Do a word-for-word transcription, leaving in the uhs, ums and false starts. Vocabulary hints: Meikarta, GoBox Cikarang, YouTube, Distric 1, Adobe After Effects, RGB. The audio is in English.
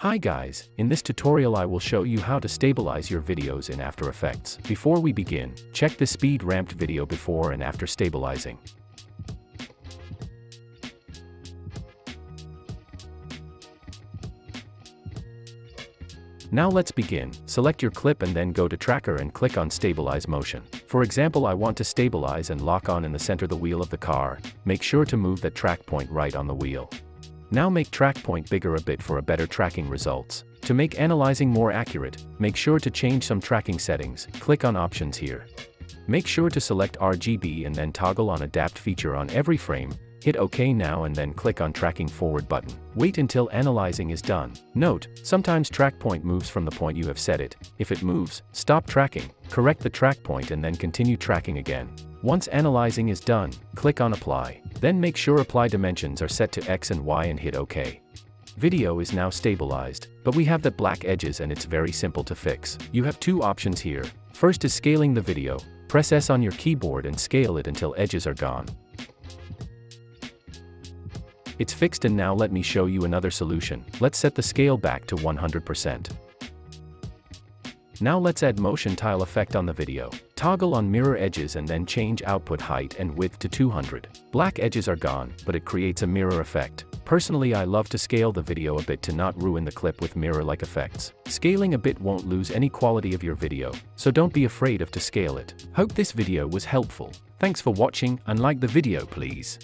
Hi guys, in this tutorial I will show you how to stabilize your videos in After Effects. Before we begin, check the speed ramped video before and after stabilizing. Now let's begin. Select your clip and then go to tracker and click on stabilize motion. For example, I want to stabilize and lock on in the center the wheel of the car. Make sure to move that track point right on the wheel. Now make track point bigger a bit for a better tracking results. To make analyzing more accurate, make sure to change some tracking settings. Click on options here. Make sure to select R G B and then toggle on adapt feature on every frame. Hit OK now and then click on tracking forward button. Wait until analyzing is done. Note, sometimes track point moves from the point you have set it. If it moves, stop tracking, correct the track point and then continue tracking again. Once analyzing is done, click on apply. Then make sure apply dimensions are set to X and Y and hit OK. Video is now stabilized, but we have the black edges and it's very simple to fix. You have two options here. First is scaling the video. Press S on your keyboard and scale it until edges are gone. It's fixed, and now let me show you another solution. Let's set the scale back to one hundred percent. Now let's add motion tile effect on the video. Toggle on mirror edges and then change output height and width to two hundred. Black edges are gone, but it creates a mirror effect. Personally, I love to scale the video a bit to not ruin the clip with mirror-like effects. Scaling a bit won't lose any quality of your video, so don't be afraid of to scale it. Hope this video was helpful. Thanks for watching and like the video please.